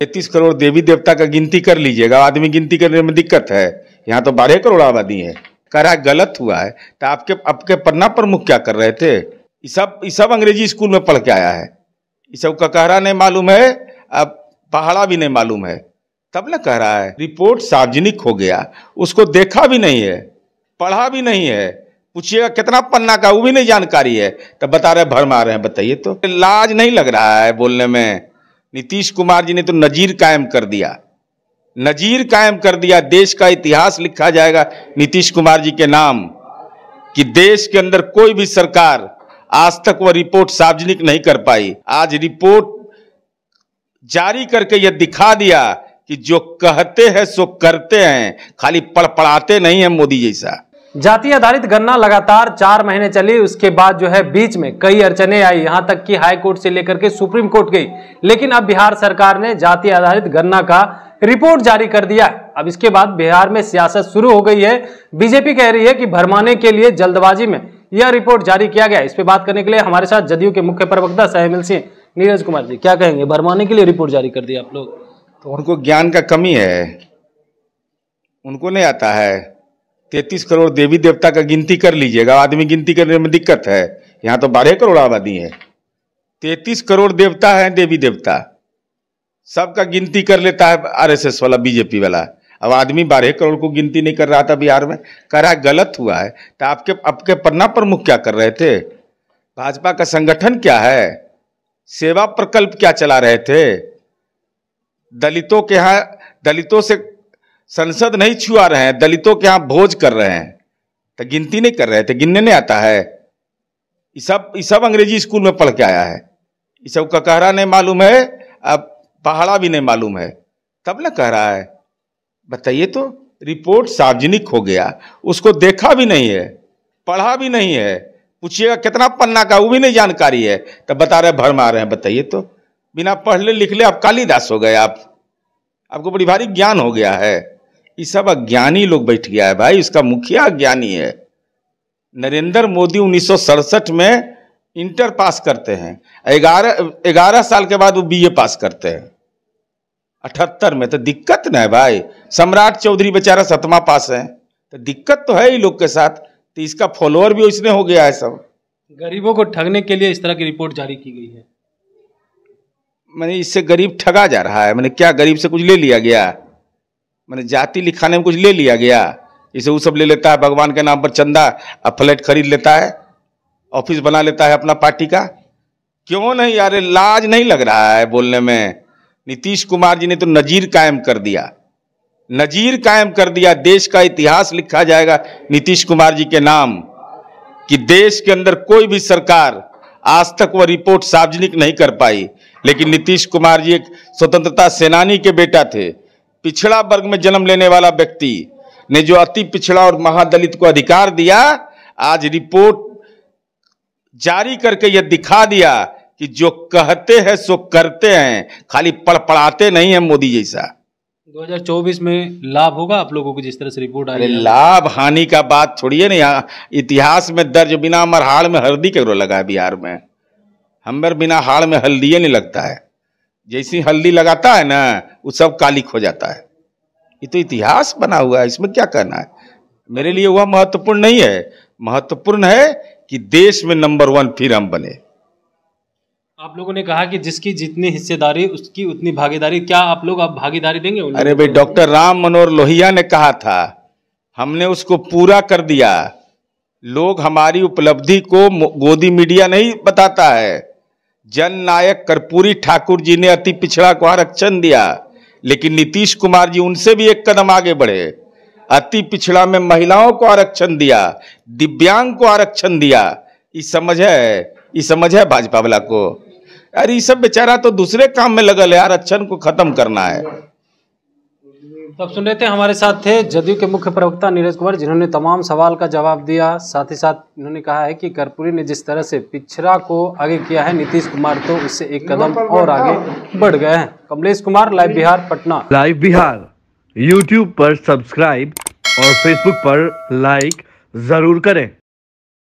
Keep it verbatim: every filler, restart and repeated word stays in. तैतीस करोड़ देवी देवता का गिनती कर लीजिएगा, आदमी गिनती करने में दिक्कत है। यहाँ तो बारह करोड़ आबादी है। कह रहा है गलत हुआ है, तो आपके आपके पन्ना प्रमुख क्या कर रहे थे? ये सब ये सब अंग्रेजी स्कूल में पढ़ के आया है, ये सब का कहरा नहीं मालूम है, अब पहाड़ा भी नहीं मालूम है, तब ना कह रहा है। रिपोर्ट सार्वजनिक हो गया, उसको देखा भी नहीं है, पढ़ा भी नहीं है, पूछिएगा कितना पन्ना का वो भी नहीं जानकारी है, तब बता रहे भरमा रहे हैं। बताइए तो लाज नहीं लग रहा है बोलने में। नीतीश कुमार जी ने तो नजीर कायम कर दिया, नजीर कायम कर दिया। देश का इतिहास लिखा जाएगा नीतीश कुमार जी के नाम कि देश के अंदर कोई भी सरकार आज तक वह रिपोर्ट सार्वजनिक नहीं कर पाई। आज रिपोर्ट जारी करके यह दिखा दिया कि जो कहते हैं सो करते हैं, खाली पड़पड़ाते नहीं है मोदी जैसा। जाति आधारित गणना लगातार चार महीने चली, उसके बाद जो है बीच में कई अड़चने आई, यहाँ तक कि हाई कोर्ट से लेकर के सुप्रीम कोर्ट गई, लेकिन अब बिहार सरकार ने जाति आधारित गणना का रिपोर्ट जारी कर दिया। अब इसके बाद बिहार में सियासत शुरू हो गई है। बीजेपी कह रही है कि भरमाने के लिए जल्दबाजी में यह रिपोर्ट जारी किया गया। इस पर बात करने के लिए हमारे साथ जदयू के मुख्य प्रवक्ता सह M L C Neeraj Kumar ji, क्या कहेंगे? भरमाने के लिए रिपोर्ट जारी कर दिया, आप लोग तो उनको ज्ञान का कमी है, उनको नहीं आता है। तैतीस करोड़ देवी देवता का गिनती कर लीजिएगा, आदमी गिनती करने में दिक्कत है। यहाँ तो बारह करोड़ आबादी है, तैतीस करोड़ देवता है, देवी देवता सबका गिनती कर लेता है आरएसएस वाला, बीजेपी वाला। अब आदमी बारह करोड़ को गिनती नहीं कर रहा था बिहार में, कह रहा है गलत हुआ है, तो आपके आपके पन्ना प्रमुख क्या कर रहे थे? भाजपा का संगठन क्या है? सेवा प्रकल्प क्या चला रहे थे? दलितों के यहाँ दलितों से संसद नहीं छुआ रहे हैं, दलितों के यहाँ भोज कर रहे हैं, तो गिनती नहीं कर रहे थे? गिनने नहीं आता है। ये सब ये सब अंग्रेजी स्कूल में पढ़ के आया है, ये सब का कहरा नहीं मालूम है, अब पहाड़ा भी नहीं मालूम है, तब ना कह रहा है। बताइए तो रिपोर्ट सार्वजनिक हो गया, उसको देखा भी नहीं है, पढ़ा भी नहीं है, पूछिएगा कितना पन्ना का वो भी नहीं जानकारी है, तब बता रहे भरमा रहे हैं। बताइए तो बिना पढ़ ले लिख ले आप कालिदास हो गए, आप आपको बड़ी भारी ज्ञान हो गया है। ये सब अज्ञानी लोग बैठ गया है भाई, इसका मुखिया अज्ञानी है। नरेंद्र मोदी उन्नीस सौ सड़सठ में इंटर पास करते हैं, ग्यारह ग्यारह साल के बाद वो बीए पास करते हैं अठहत्तर में, तो दिक्कत ना है भाई। सम्राट चौधरी बेचारा सतमा पास है, तो दिक्कत तो है ये लोग के साथ, तो इसका फॉलोअर भी उसने हो गया है। सब गरीबों को ठगने के लिए इस तरह की रिपोर्ट जारी की गई है, मैंने इससे गरीब ठगा जा रहा है। मैंने क्या गरीब से कुछ ले लिया गया? मैंने जाति लिखाने में कुछ ले लिया गया? इसे वो सब ले लेता है, भगवान के नाम पर चंदा और फ्लैट खरीद लेता है, ऑफिस बना लेता है अपना पार्टी का। क्यों नहीं? अरे लाज नहीं लग रहा है बोलने में। नीतीश कुमार जी ने तो नजीर कायम कर दिया, नजीर कायम कर दिया। देश का इतिहास लिखा जाएगा नीतीश कुमार जी के नाम कि देश के अंदर कोई भी सरकार आज तक वह रिपोर्ट सार्वजनिक नहीं कर पाई। लेकिन नीतीश कुमार जी एक स्वतंत्रता सेनानी के बेटा थे, पिछड़ा वर्ग में जन्म लेने वाला व्यक्ति ने जो अति पिछड़ा और महादलित को अधिकार दिया, आज रिपोर्ट जारी करके यह दिखा दिया कि जो कहते हैं सो करते हैं, खाली पड़पड़ाते नहीं है मोदी जैसा। दो हज़ार चौबीस में लाभ होगा आप लोगों को जिस तरह से रिपोर्ट आ रही है? लाभ हानि का बात छोड़िए ना, यहाँ इतिहास में दर्ज बिना अमर हाड़ में हल्दी के रो लगा है बिहार में। हमर बिना हाड़ में हल्दी नहीं लगता है, जैसी हल्दी लगाता है ना वो सब कालिक हो जाता है। ये तो इतिहास बना हुआ है, इसमें क्या कहना है? मेरे लिए वह महत्वपूर्ण नहीं है, महत्वपूर्ण है कि देश में नंबर वन फिर हम बने। आप लोगों ने कहा कि जिसकी जितनी हिस्सेदारी उसकी उतनी भागीदारी, क्या आप लोग आप भागीदारी देंगे? अरे भाई, डॉक्टर राम मनोहर लोहिया ने कहा था, हमने उसको पूरा कर दिया। लोग हमारी उपलब्धि को गोदी मीडिया नहीं बताता है। जननायक कर्पूरी ठाकुर जी ने अति पिछड़ा को आरक्षण दिया, लेकिन नीतीश कुमार जी उनसे भी एक कदम आगे बढ़े। अति पिछड़ा में महिलाओं को आरक्षण दिया, दिव्यांग को आरक्षण दिया। ये समझ है? ये समझ है भाजपा वाला को? अरे ये सब बेचारा तो दूसरे काम में लगल है, आरक्षण को खत्म करना है। तब सुन रहे थे, हमारे साथ थे जदयू के मुख्य प्रवक्ता नीरज कुमार, जिन्होंने तमाम सवाल का जवाब दिया। साथ ही साथ उन्होंने कहा है कि कर्पूरी ने जिस तरह से पिछड़ा को आगे किया है, नीतीश कुमार तो उससे एक कदम और आगे बढ़ गए हैं। Kamlesh Kumar, live Bihar, Patna. Live Bihar YouTube पर सब्सक्राइब और फेसबुक पर लाइक जरूर करें।